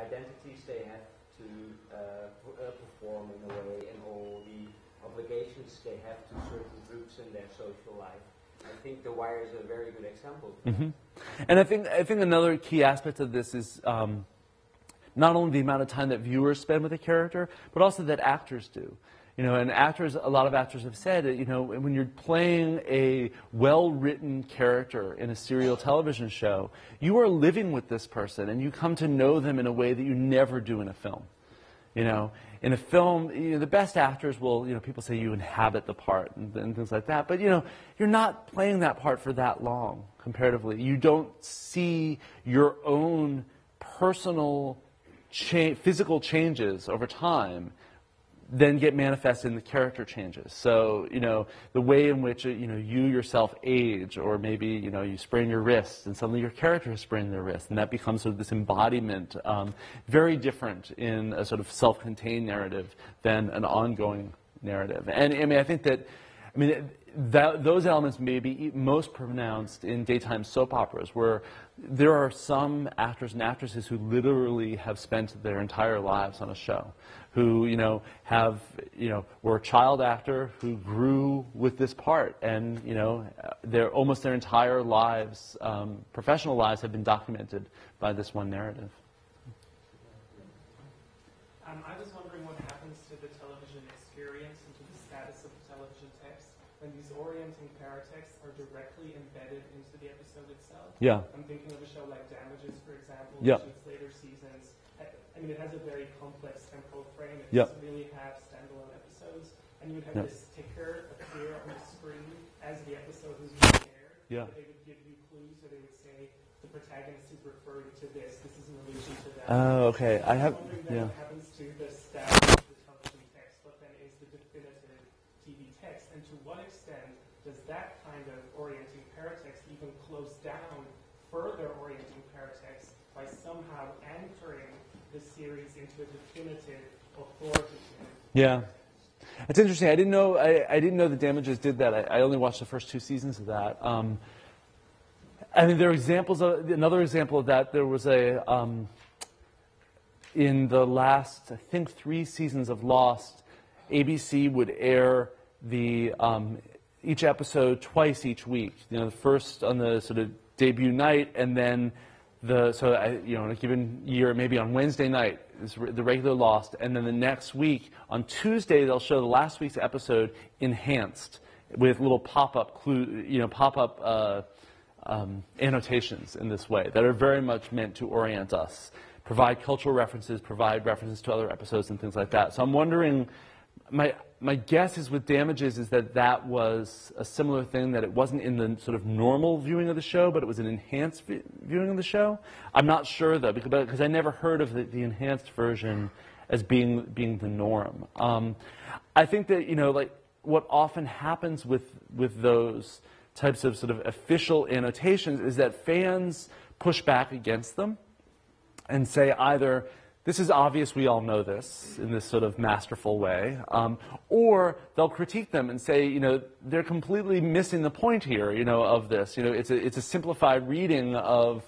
identities they have to perform in a way, and all the obligations they have to certain groups in their social life. I think The Wire is a very good example. And I think another key aspect of this is not only the amount of time that viewers spend with a character, but also that actors do. You know, and actors, a lot of actors have said that, you know, when you're playing a well-written character in a serial television show, you are living with this person, and you come to know them in a way that you never do in a film. You know, in a film, you know, the best actors will, you know, people say you inhabit the part and things like that. But, you know, you're not playing that part for that long, comparatively. You don't see your own personal physical changes over time then get manifested in the character changes. So, you know, the way in which, you know, you yourself age, or maybe, you know, you sprain your wrist and suddenly your character has sprained their wrist, and that becomes sort of this embodiment, very different in a sort of self-contained narrative than an ongoing narrative. And I mean, I think that, I mean, those elements may be most pronounced in daytime soap operas, where there are some actors and actresses who literally have spent their entire lives on a show, who, you know, have, you know, were a child actor who grew with this part, and, you know, almost their entire lives, professional lives, have been documented by this one narrative. I was wondering what happens to the television experience and to the status of the television text when these orient and paratexts are directly embedded into the episode itself. Yeah. I'm thinking of a show like Damages, for example, which in its later seasons, I mean, it has a very complex temporal frame. It doesn't really have standalone episodes, and you would have this ticker appear on the screen as the episode was being aired. They would give you clues, or they would say the protagonist is referring to this. This is an allusion to that. Oh, okay. I have. Yeah. What happens to the status of the television text? What then is the definitive TV text, and to what extent does that kind of orienting paratext even close down further orienting paratext by somehow anchoring the series into a definitive authoritative? Yeah, that's interesting. I didn't know. I didn't know the Damages did that. I only watched the first two seasons of that. I mean, there are examples of another example of that. There was a in the last, I think, 3 seasons of Lost, ABC would air the each episode twice each week. You know, the first on the sort of debut night, and then. You know, in a given year, maybe on Wednesday night is the regular Lost, and then the next week on Tuesday they'll show the last week's episode enhanced with little pop-up clue, you know, pop-up annotations in this way that are very much meant to orient us, provide cultural references, provide references to other episodes and things like that. So I'm wondering, my guess is with Damages is that that was a similar thing, that it wasn't in the sort of normal viewing of the show, but it was an enhanced viewing of the show. I'm not sure, though, because I never heard of the enhanced version as being the norm. I think that, you know, like, what often happens with those types of sort of official annotations is that fans push back against them and say either, this is obvious, we all know this, in this sort of masterful way. Or they'll critique them and say, you know, they're completely missing the point here, you know, of this. You know, it's a simplified reading of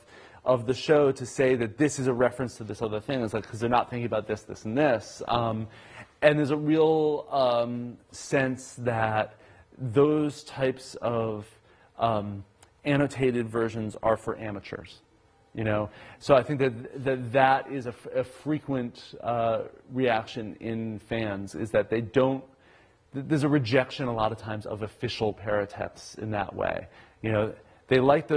the show to say that this is a reference to this other thing. It's like, because they're not thinking about this, this, and this. And there's a real sense that those types of annotated versions are for amateurs. You know, so I think that is a frequent reaction in fans, is that they don't. There's a rejection a lot of times of official paratexts in that way. You know, they like the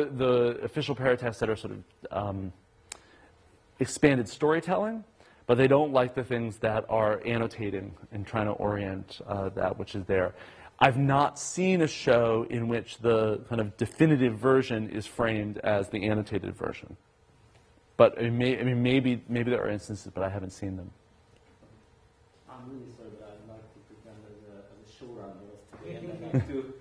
official paratexts that are sort of expanded storytelling, but they don't like the things that are annotating and trying to orient that which is there. I've not seen a show in which the kind of definitive version is framed as the annotated version. But it may, I mean, maybe there are instances, but I haven't seen them. I'm really sorry, but I'd like to pretend as a showrunner of today, and I'd like to,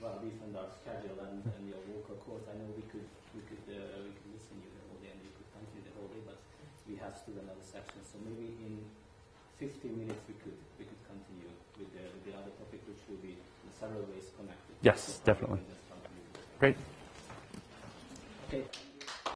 well, at least on our schedule and your walk of course. I know we could listen to you the whole day, and we could continue the whole day, but we have still another section. So maybe in 15 minutes we could continue with the other topic, which will be in several ways connected. Yes, definitely. Great. Okay.